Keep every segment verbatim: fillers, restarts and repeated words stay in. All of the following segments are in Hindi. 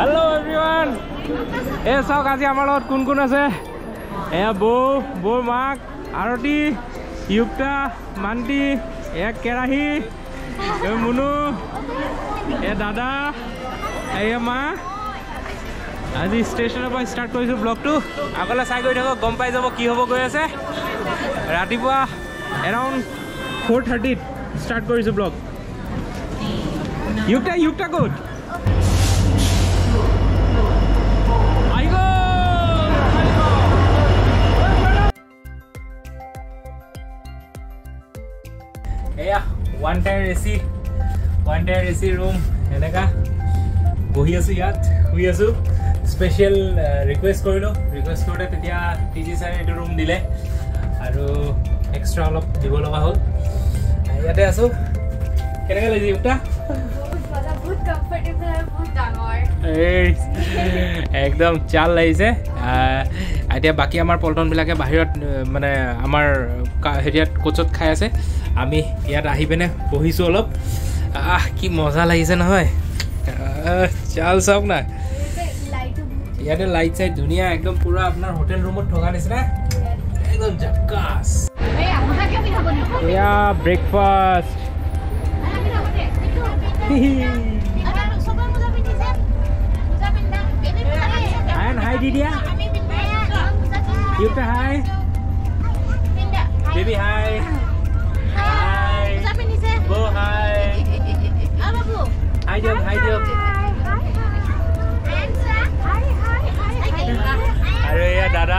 हेलो एवरीवन ए चावक आज आम कौन कौन ए बो बो माक आरती युक्ता मान्टी ए केराही ए मुनु ए दादा ए माँ आज स्टेशन पर स्टार्ट कर ब्लग तो अगले चाय गई थको गम पाई जा कि हम गई आसे रातिपुआ एराउंड फोर थार्टी स्टार्ट कर ब्लग युक्ता युक्ता कौन one tier AC one tier AC room एनेका बहि आसो यात हुई आसो स्पेशल रिक्वेस्ट करिलो रिक्वेस्ट करते তেতিয়া टीजी सर एटा रूम दिले आरो एक्स्ट्रा অলপ দিব লগা হল ইয়াতে আছো কেনেকা লাগি উটা বহুত কমফর্টেবল আর বহুত ডাঙৰ একদম চাল লাগিছে এতিয়া বাকি আমাৰ পল্টন বিলাকে বাহিৰত মানে আমাৰ হেৰিয়াত কোচত খাই আছে आमी यार आही पेने बहिसो अलप आह कि मजा लागिसे ना होय चाल सब ना यार लाइट साइड दुनिया एकदम पूरा अपना होटल रूम ठोका निस ना एकदम झक्कास या ब्रेकफास्ट एंड हाय दीदिया यू पे hi baby hi Hello, hi. Hi, Babu. Hi, Jung. Hi, Jung. Hi, hi. And sir. Hi, hi, hi. Are you Dada?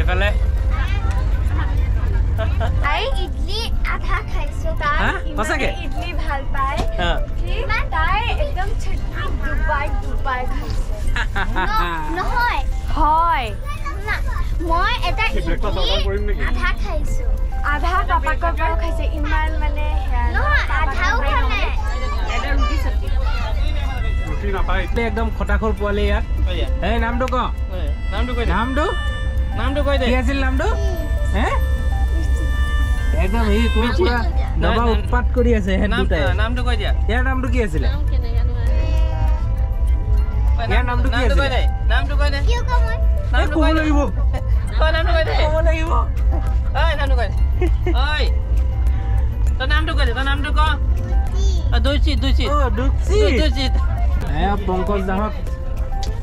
Efale. Hi, idli adha khaiso ta. Ha? Sake? Idli bhal pai. Ha. Ma tai ekdom chutni Dubai Dubai khaiso. No, no hoy. Hoy. Na. Moi eta idli adha khaiso. आधा पापा को पापा खाइसे इमान माने नो आधाओ खाने एकदम रुटी सब्जी रुटी ना पाए एकदम खटाखोर पोले यार ए नाम दो को नाम दो कोई नाम दो नाम दो कोई दे क्या सिल नाम दो हैं एकदम ही कोई पूरा दबा उत्पाद करी আছে है नाम नाम दो कोई दिया यार नाम दो की আছিল यार नाम दो की আছিল नाम दो कोई दे क्यों को मन नाम दो कोई लगबो को नाम दो कोई दे को लगबो ओए नाम दो कोई ओए तो नाम तो करे तो नाम तो को दुची दुची ओ दुची दुची ए पंकज दाहक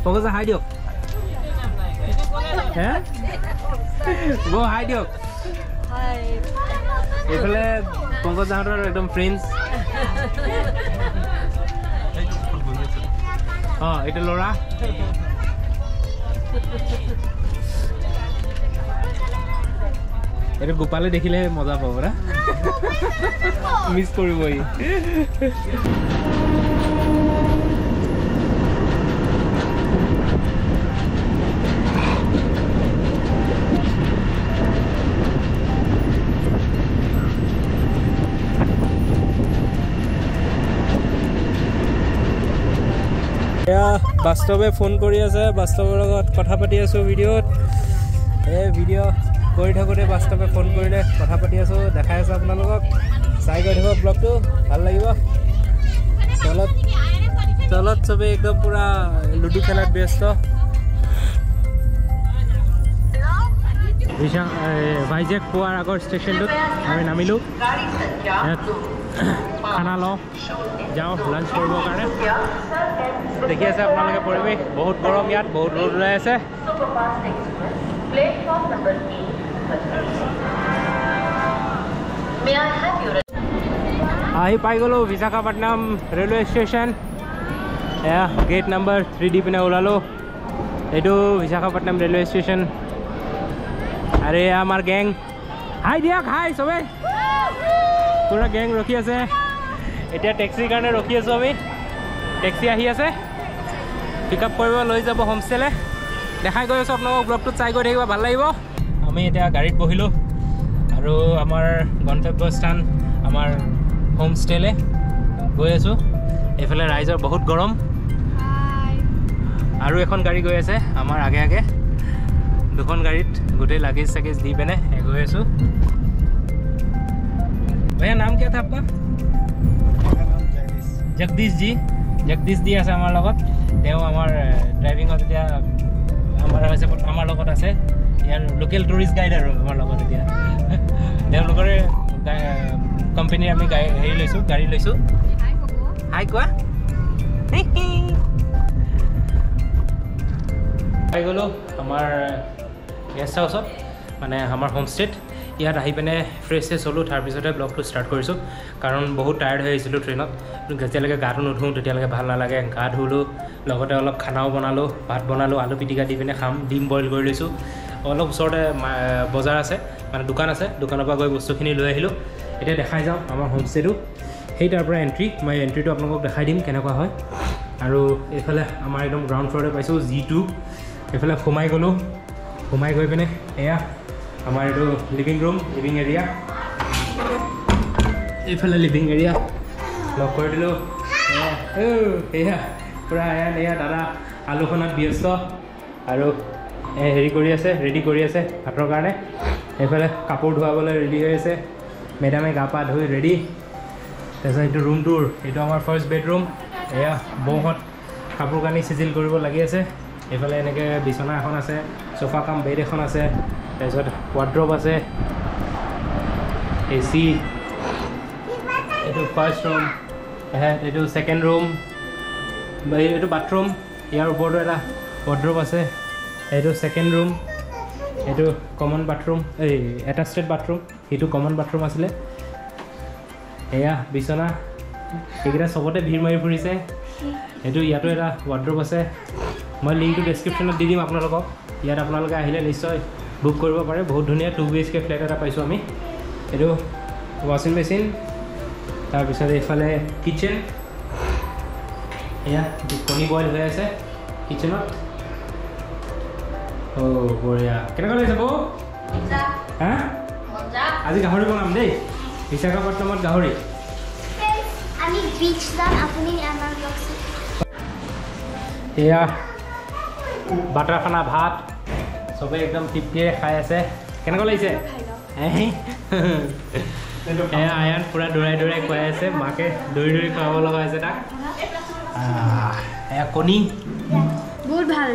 पंकज हाय दियो हैं वो हाय दियो हाय एफले पंकज दाहर एकदम फ्रेंड्स हां এটা লড়া एरे गोपाले देखिले मजा पावरा मिस करबो इ या वास्तवे फोन करि आसे वास्तवर লগত কথা পাতি আছো ভিডিওত ए ভিডিও गई थकोते वास्तवे फोन करें कथा पाती आसो देखा अपना चाय गई थको ब्लग तो भल लगे तलत तलत सब एकदम पूरा लुडु खेल व्यस्त वाइजेक पुआर आगर स्टेशन नाम खाना लो जाओ लांच कर देखी अपने परिवेश बहुत गरम इतना बहुत रोद ऊल्स आई पाई गलो Visakhapatnam railway station gate number three D पे ओलालो यू विशाखापट्टनम रेलवे स्टेशन अरे आमार गैंग हाय दिया हाय सबे पूरा गैंग रखी आसे एटा टैक्सी कारण रखी आसो आमी टैक्सी आही आसे पिकअप करबो लई जाबो होमस्टेले देखा गई आसो आपनों ब्लॉग तो चाई गई देखबा भल लागिबो आमी एटा गाड़ीत बहिलो आरो आमार गंतव्य स्थान आमार होमस्टेले गई आसो एफेले राइजर बहुत गरम और एखन गाड़ी गई आसे आमार आगे आगे दुखन गाड़ीत गोटे लगेज सगेज दी पेने गई आसो भैया नाम क्या था आपका जगदीश जी जगदीश जी आसे आमार लगत driving local tourist guide company आम हे लो गाड़ी लो हाई क्या पाई गलो आम गेस्ट हाउस माने आम होमस्टेट इतना आहि पे फ्रेश से चलो तार पासते ब्लग तो स्टार्ट करूँ कारण बहुत टायर्ड हो ट्रेन जैसे गा नुधो तक भल नाले गा धुलो अलग खानाओ बनालो भात बनालो आलू पिटिका दी पे खाम डिम बॉइल कर लो अलग ऊर बजार आसे मैं दुकान आसे दुकान गई बस्तुखि लो इतना देखा जाऊँ आम होमस्टेटो तार एंट्री मैं एंट्री तो अपने देखा दीम के आम एकदम ग्राउंड फ्लोर पाई जी टू ये सोमाय गलो सोमाय गई पे ए आमार लिविंग रूम लिविंग एरिया ये लिविंग एरिया लग कर दिल पूरा दादा आलोचना व्यस्त और हेरी रेडी भातर कारण ये कपड़ धुवाबले रेडी मैडमे गा पा धुई रेडी तरह रूम टूर ये आम फर्स्ट बेडरूम ए बहुत कपड़ कानी सिजिल लगी आफाले एनेके बिछना एखन आसे सोफा कम बेड एखन आसे तारपिছত वार्ड्रोब आसे एसी एटु फर्स्ट रूम एटु सेकेंड रूम एटु बाथरूम यार ऊपर एटा वार्ड्रोब आसे एटु सेकेंड रूम एटु कमन बाथरूम ए एटाचड बाथरूम एटु कमन बाथरूम आसिले एया बिछना एकिटा सबते भीड़ मारि फुरिसे एटु यातो एटा वार्ड्रोब आसे मैं लिंक तो डेस्क्रिप्शन दी दीम आपल इतना अपने निश्चय बुक पारे बहुत धुनिया two B H K flat पासी आम यू वाशिंग मेसिन तार किचन कनी बॉइल हो किचन बढ़िया कैसे बो हाँ आज गाहरी बनाम दे विशाखापट्टनम गाहरी बाटर खाना भात सब एकदम टिपिये खाई आसे के लगे आयन पूरा दौराई दौराई खुआ माके दौरी दौरी खुआ कनी बहुत भाई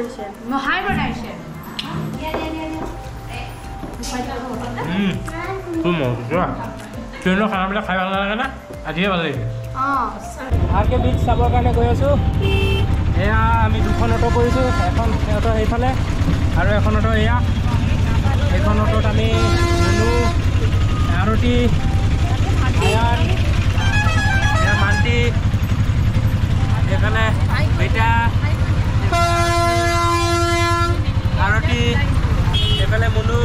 ट्रेनर खाना खाई भल लगे ना आज भल लगे बीच चार गई एया आम दुखन अटो पड़ो एन अटो सीफाले और एन अटो एया एन अटोत आम नुनु आरती मान्टी ये बेटा आरती ये मुनु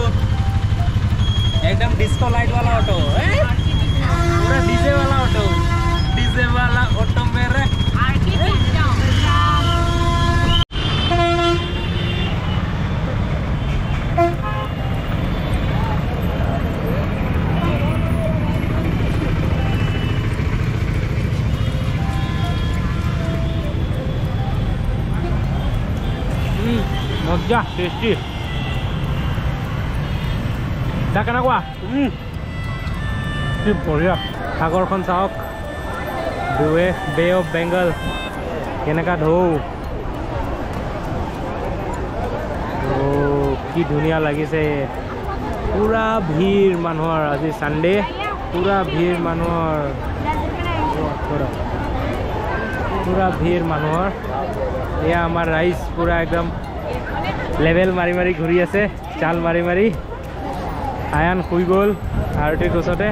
एकदम डिस्को लाइट वाला अटो पूरा डीजे वाला अटो डीजे वाला अटो मेरे टेस्टी देखना क्या कि बढ़िया सागर चाहक बे ऑफ बेंगल के ढौ कि धुनिया लगिसे पूरा भीड़ मानुर आज सानडे पूरा भीड़ मानुर पूरा भीड़ मानुर यह आम राइस पूरा एकदम लेवल मारी मारी घूरी आसे चाल मारी मारी आयन शुई गल आरतीर गचते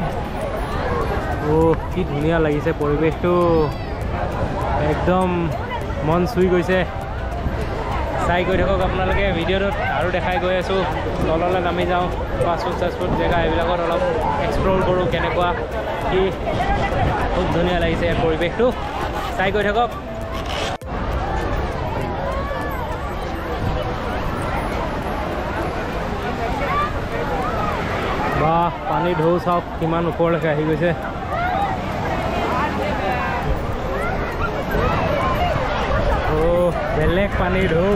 ओ कि धुनिया लगिसे परिवेश तो एकदम मन शुई गई चाय गई थक अपने भिडिओ और देखा गई आसो तलले नामी जाऊँ फास्टफुड चास्टफुड जैगा ये अलग एक्सप्लोर करूँ के खूब धुनिया लगिसे परिवेश तो चाय गई थक पानी ढौ सब कि ऊपरलेके आहि गई बेलेग पानी ढौ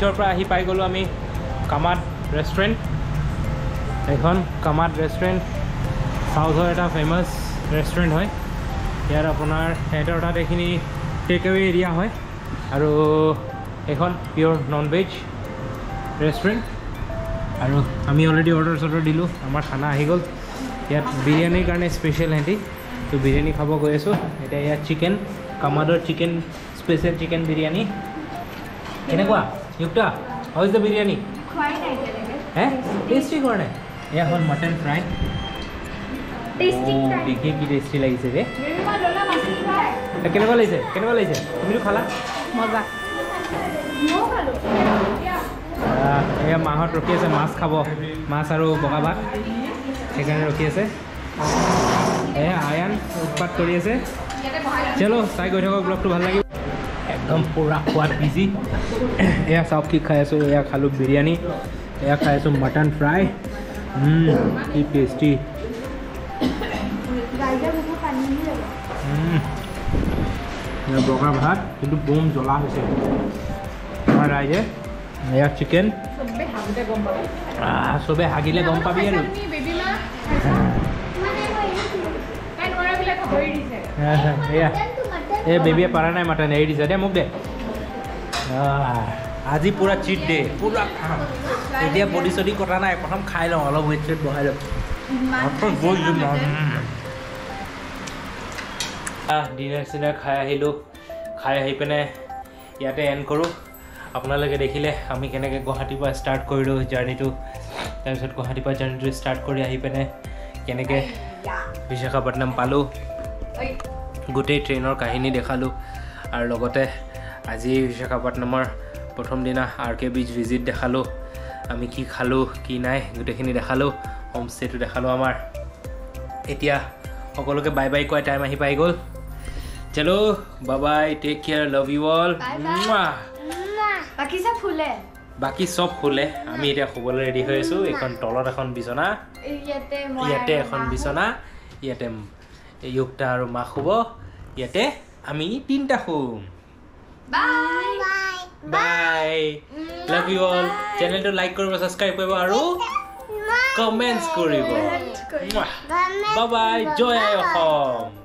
बीचर पर आही पाई गलो आमी कामाद रेस्टोरेंट एखन कामाद रेस्टोरेंट साउथर एटा फेमस रेस्टोरेंट है यार अपनार हेटरटा देखिनी टेक अवे एरिया है और एखन प्योर नॉन वेज रेस्टोरेंट और आमी ऑलरेडी ऑर्डर सॉर्डर दिलो आमार खाना आही गल यार बिरियानी कारणे स्पेशल हेंटी तो बिरियानी खाब गई आसो एटा यार चिकेन कामादर चिकेन स्पेशल चिकेन बिरियानी केनेकुआ युक्ता हाउ इज द बिरियानी खवाई नाइ केनेके हे टेस्टी करने या हल मटन फ्राई टेस्टी फ्राई देखिए की टेस्टी लागिसे रे मेरा लोला मासि फ्राई केनेवा लागिसे केनेवा लागिसे तुमि तो खाला मजा नो खालो या माहत रखि आसे माछ खाबो माछ आरो बगा भात एखाने रखि आसे ए आयन उत्पाद करि आसे चलो साइ गय थक ब्लॉग तो ভাল लागि एकदम पूरा खुआ बिजी या सब की खाए सो या खालू बिरयानी या खाए सो मटन फ्राई की टेस्टी बगा भात कितना बोम जला राइजे या चिकेन सबे हागिले गम पाबी और ए बेबी पारा ना मटन एडी जा दे मुक दे आज ही पूरा चीट डे पूरा खाम एडिया बॉडी सडी कटा ना प्रथम खाइ ल अलग वेट सेट बहाइ ल अपन बोल दे आ डिनर सिना खाइ आइलो खाइ आइपने याते एंड करू आपन लगे देखिले आमी केनेके गुवाहाटी पा स्टार्ट करिलो जर्नी टू तारसत गुवाहाटी पा जर्नी टू स्टार्ट करि आइपने केनेके विशाखापट्टनम पालो गोटे ट्रेनर कहानी देखालू और लगते आज विशाखापट्टनम प्रथम दिना आर के बीच विजिट देखालू आम कि खालू कि ना गोटेखी देखालू होमस्टे तो देखालू आमार एतिया सकलोके बाय बाय कोइ टाइम आही पाई गल चलो bye bye take care love you all बाकी सब फुले बाकी सब फुले आम एतिया खबले रेडी हो आसो एखन तलत एखन बिछना इयाते मय इयाते एखन बिछना इयाते युक्ता और मा खुब इते आम तीन खुम लव यू ऑल चैनल तो लाइक कर सब्सक्राइब कर कमेंट्स कर बाय बाय जय असम।